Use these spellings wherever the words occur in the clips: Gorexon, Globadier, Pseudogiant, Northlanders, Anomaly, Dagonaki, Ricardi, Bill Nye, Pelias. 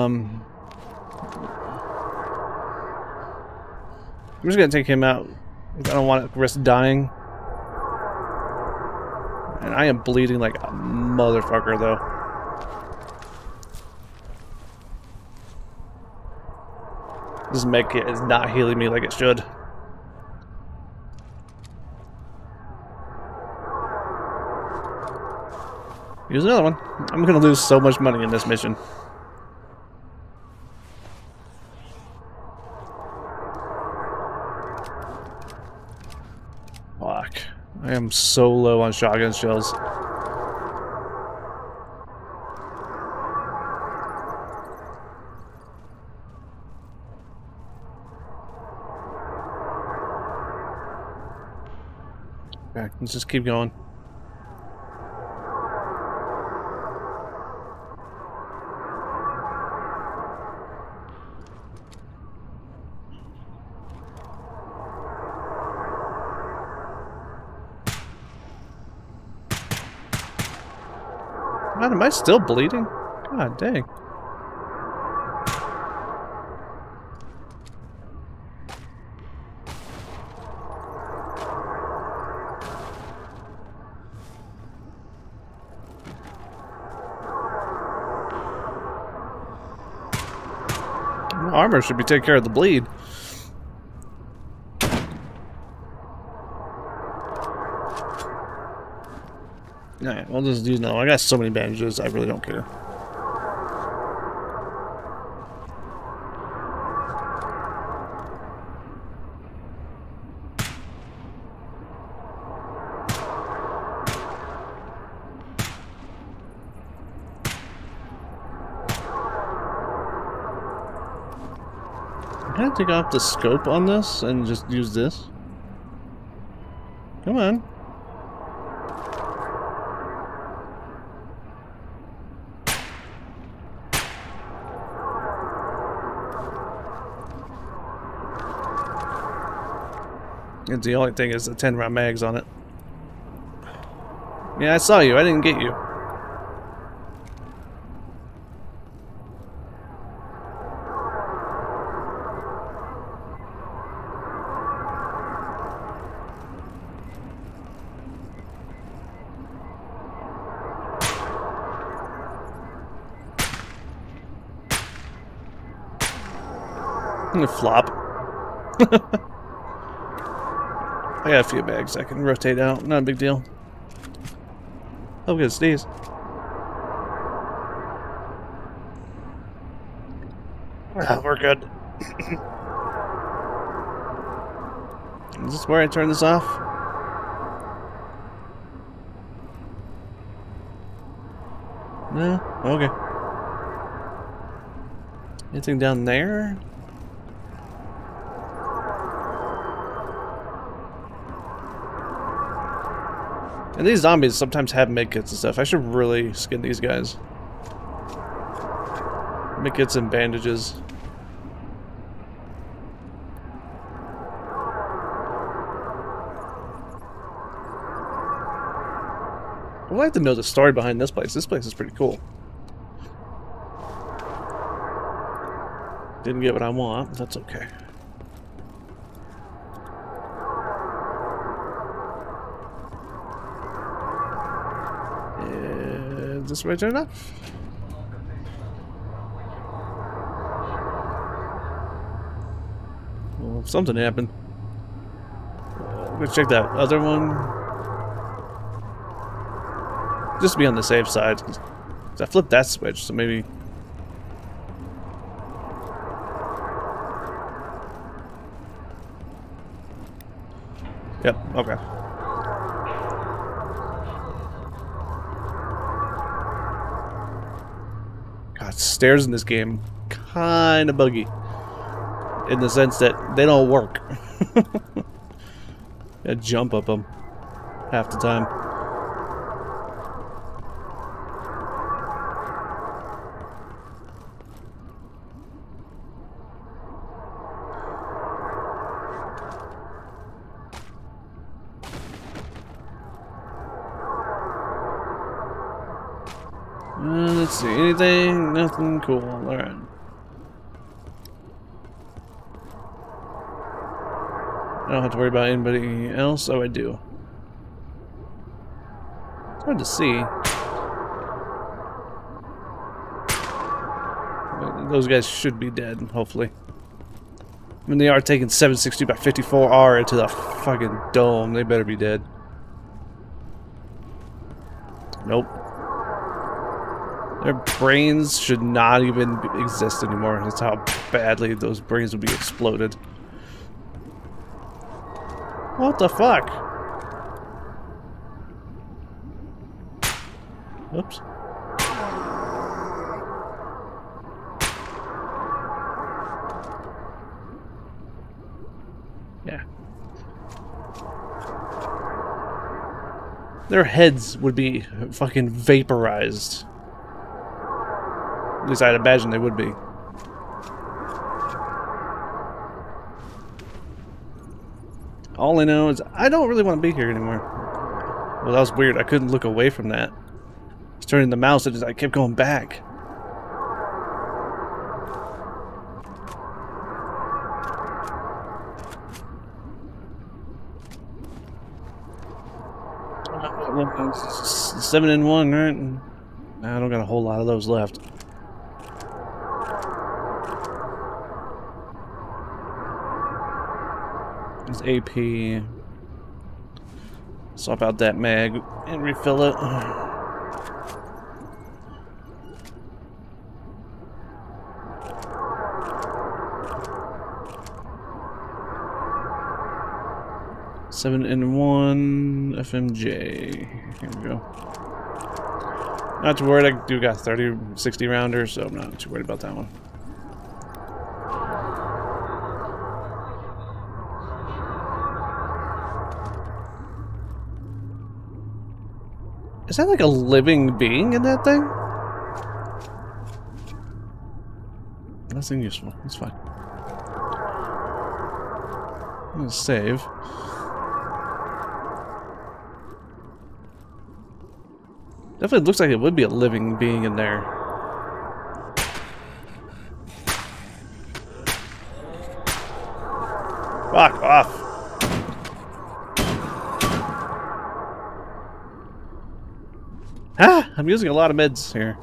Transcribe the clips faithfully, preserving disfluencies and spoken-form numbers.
Um, I'm just going to take him out. I don't want to risk dying. And I am bleeding like a motherfucker, though. This med kit is not healing me like it should. Here's another one. I'm gonna lose so much money in this mission. Fuck. I am so low on shotgun shells. Okay, let's just keep going. God, am I still bleeding? God dang. My armor should be taking care of the bleed. Alright, we'll just do no. I got so many bandages, I really don't care. I'm gonna take off the scope on this and just use this. Come on. It's the only thing is the ten round mags on it. Yeah, I saw you. I didn't get you. I'm gonna flop. I got a few bags I can rotate out, not a big deal. Oh, I'm gonna sneeze. Ah, we're good. Is this where I turn this off? No? Okay. Anything down there? And these zombies sometimes have medkits and stuff. I should really skin these guys. Medkits and bandages. I'd like to know the story behind this place. This place is pretty cool. Didn't get what I want. That's okay. This way, turn up. Well, something happened. Let's check that other one. Just to be on the safe side. Cause I flipped that switch, so maybe. Yep, okay. Stairs in this game kind of buggy in the sense that they don't work. I jump up them half the time. Let's see, anything? Nothing cool. Alright. I don't have to worry about anybody else. Oh, I do. It's hard to see. Those guys should be dead, hopefully. I mean, they are taking seven sixty by fifty-four R into the fucking dome. They better be dead. Nope. Their brains should not even exist anymore. That's how badly those brains would be exploded. What the fuck? Oops. Yeah. Their heads would be fucking vaporized. At least I'd imagine they would be. All I know is I don't really want to be here anymore. Well, that was weird. I couldn't look away from that. I was turning the mouse and just, I kept going back. Seven and one, right? I don't got a whole lot of those left. It's A P. Swap out that mag and refill it. Seven and one F M J. Here we go. Not too worried, I do got thirty, sixty rounders, so I'm not too worried about that one. Is that like a living being in that thing? Nothing useful. That's fine. I'm gonna save. Definitely looks like it would be a living being in there. Fuck off. Ah, I'm using a lot of meds here.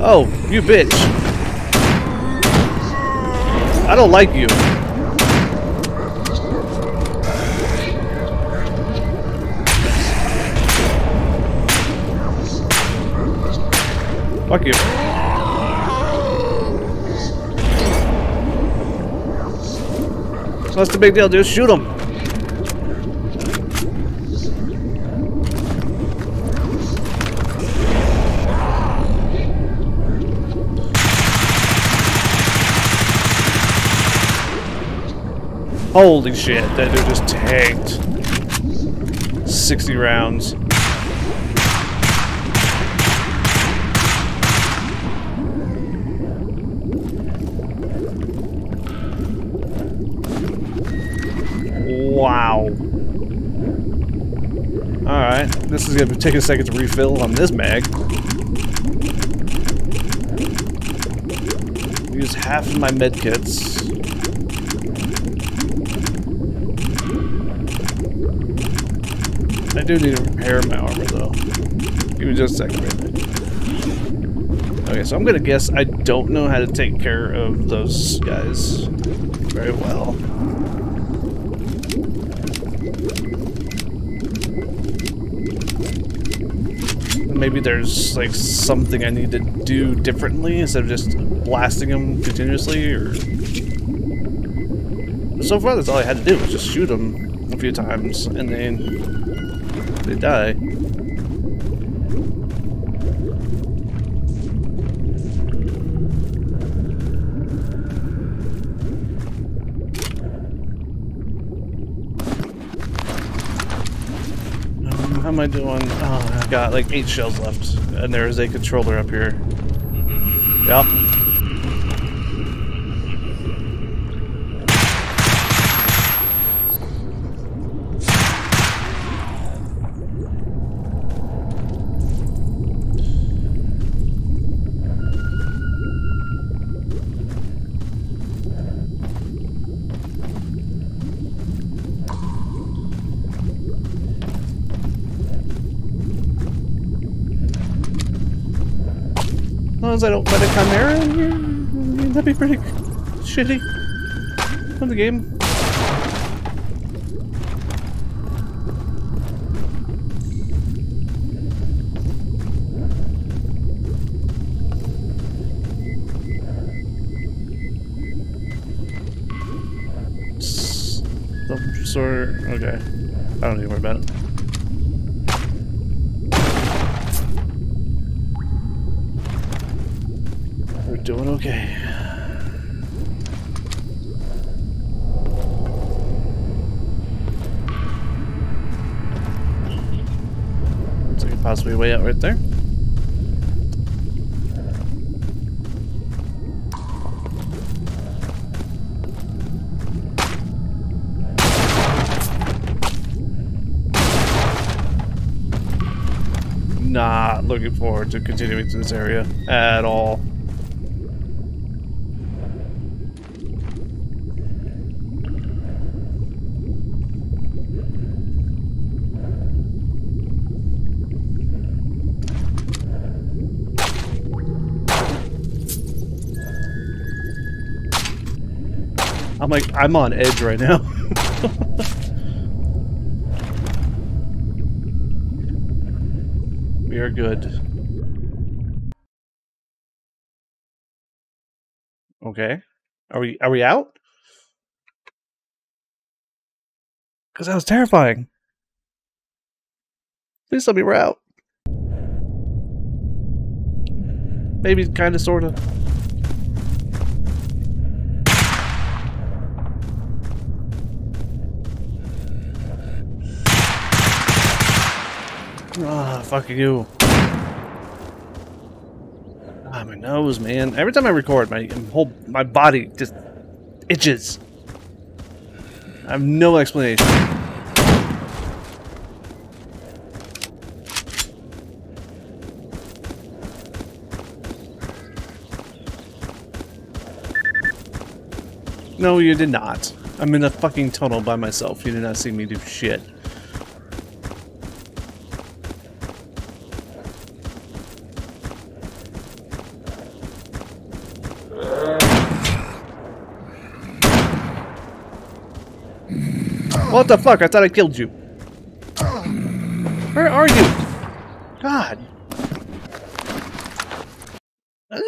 Oh, you bitch. I don't like you. Fuck you. So that's the big deal, dude. Shoot him. Holy shit, that dude just tanked sixty rounds. Wow. Alright, this is gonna take a second to refill on this mag. Use half of my med kits. I do need to repair my armor though. Give me just a second. Right? Okay, so I'm gonna guess I don't know how to take care of those guys very well. Maybe there's like something I need to do differently instead of just blasting them continuously. Or so far, that's all I had to do was just shoot them a few times and then. They die. How am I doing? Oh, I've got like eight shells left. And there is a controller up here. Yep. As I don't let a chimera in here, I mean, that'd be pretty shitty on the game. Sort okay. I don't need to worry about it. Doing okay. Looks like a possibly way out right there. Not looking forward to continuing to this area at all. I'm like, I'm on edge right now. We are good. Okay. Are we are we out? Because that was terrifying. Please tell me we're out. Maybe kinda sorta. Ah, fuck you. Ah, my nose, man. Every time I record, my whole my body just itches. I have no explanation. No, you did not. I'm in a fucking tunnel by myself. You did not see me do shit. What the fuck? I thought I killed you. Where are you? God. Uh.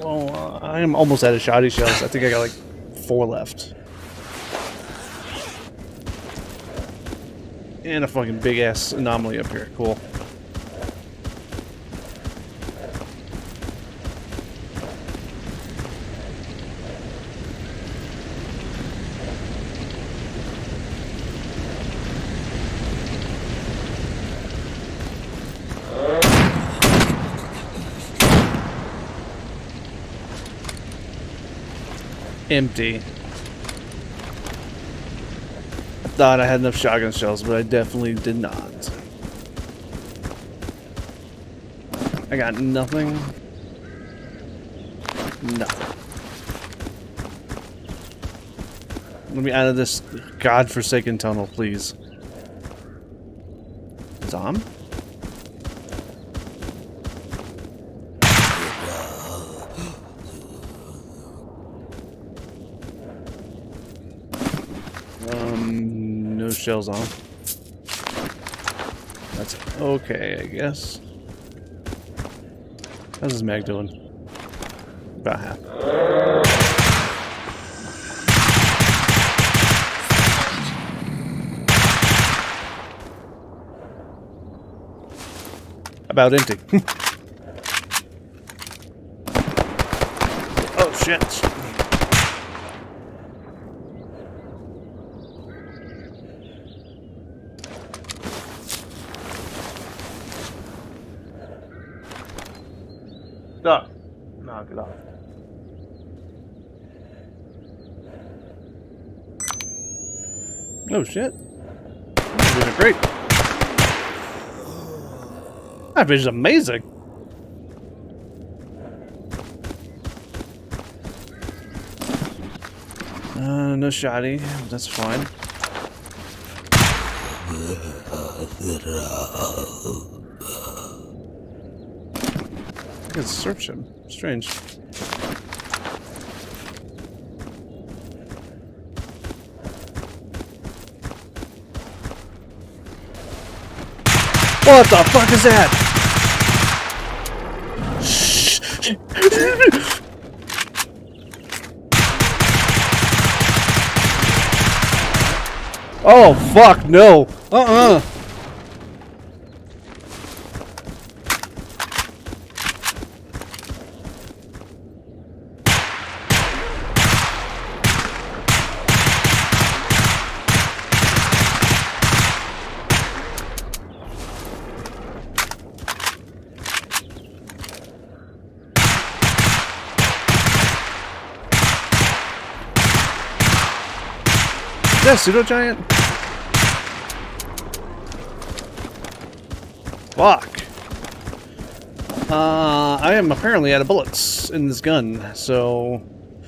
Well, uh, I am almost out of shoddy shells. I think I got like four left. And a fucking big ass anomaly up here. Cool. Empty. I thought I had enough shotgun shells, but I definitely did not. I got nothing. Nothing. Let me out of this godforsaken tunnel, please. Zom? Shells on. That's okay, I guess. How's this mag doing? About half. About empty. Oh shit. stuck. Knock it off. Oh shit. This is great. That fish is amazing. Uh, no shoddy. That's fine. I can search him. Strange. What the fuck is that? Shh. Oh fuck no! Uh-uh! Is that Pseudogiant? Fuck. Uh, I am apparently out of bullets in this gun, so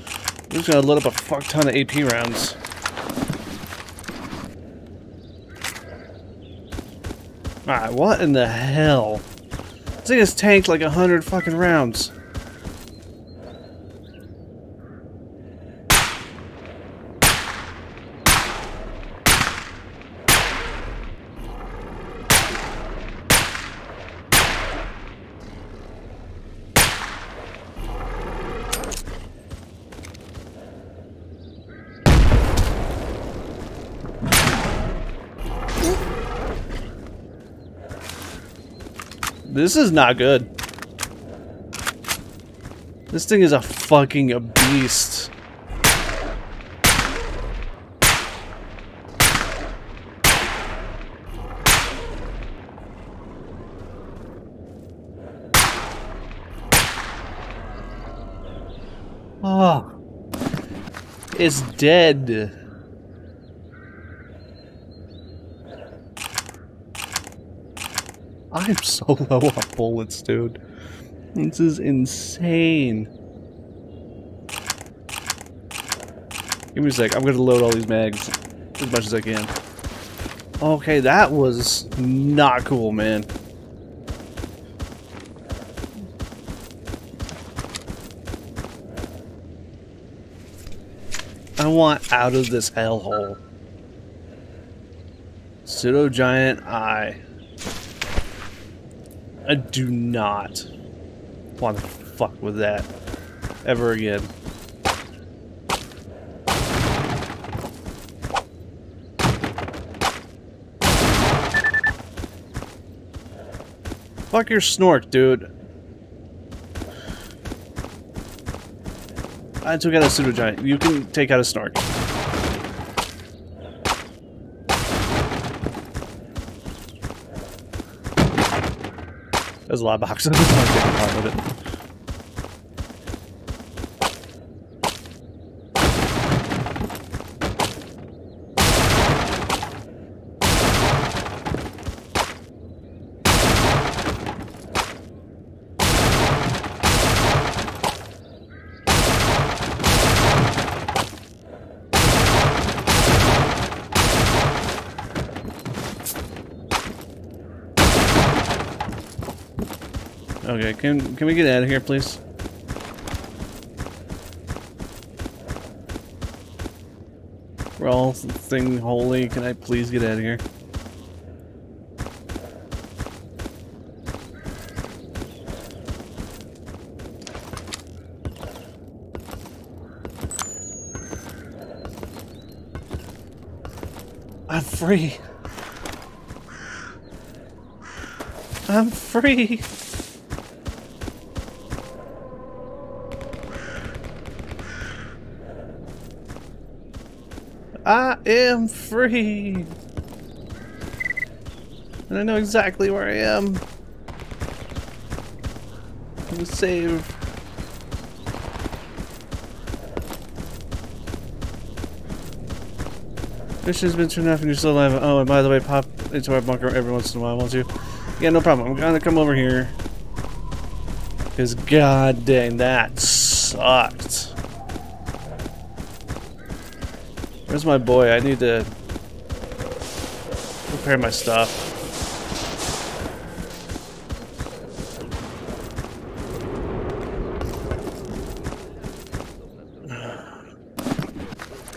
I'm just gonna load up a fuck ton of A P rounds. Alright, what in the hell? This thing has tanked like a hundred fucking rounds. This is not good. This thing is a fucking beast. Oh. It's dead. I'm so low on bullets, dude. This is insane. Give me a sec. I'm gonna load all these mags as much as I can. Okay, that was not cool, man. I want out of this hellhole. Pseudogiant eye. I do not want to fuck with that ever again. Fuck your snort, dude. I took out a Pseudogiant. You can take out a snort. There's a lot of boxes. I just want to take a part of it. Okay, can can we get out of here, please? We're all thing holy. Can I please get out of here? I'm free. I'm free. I am free! And I know exactly where I am. the save. Mission has been turned off and you're still alive. Oh, and by the way, pop into our bunker every once in a while, won't you? Yeah, no problem. I'm gonna come over here. Because god dang, that sucked. Where's my boy? I need to prepare my stuff.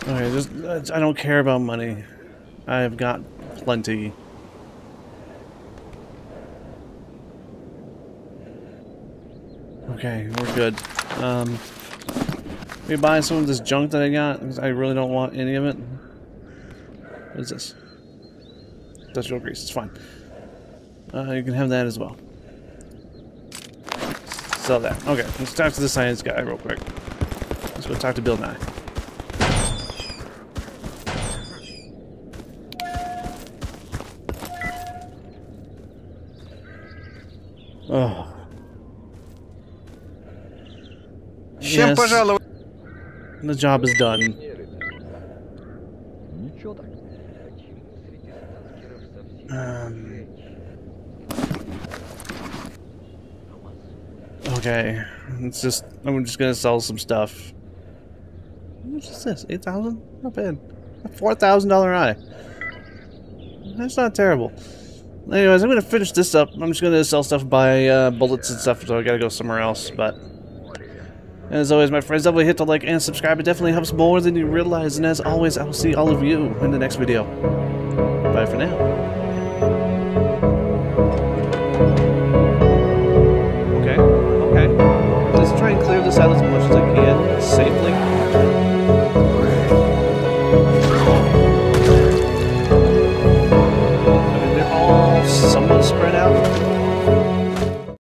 Okay, just, I don't care about money. I've got plenty. Okay, we're good. Um, let me buy some of this junk that I got, because I really don't want any of it. What is this? Industrial grease, it's fine. Uh, you can have that as well. Sell that. Okay, let's talk to the science guy real quick. Let's go talk to Bill Nye. Oh. Yes. The job is done. Um. Okay, it's just I'm just gonna sell some stuff. How much is this? Eight thousand? Not bad. A four thousand dollar eye. That's not terrible. Anyways, I'm gonna finish this up. I'm just gonna sell stuff, buy uh, bullets and stuff, so I gotta go somewhere else. But as always, my friends, definitely hit the like and subscribe. It definitely helps more than you realize. And as always, I will see all of you in the next video. Bye for now.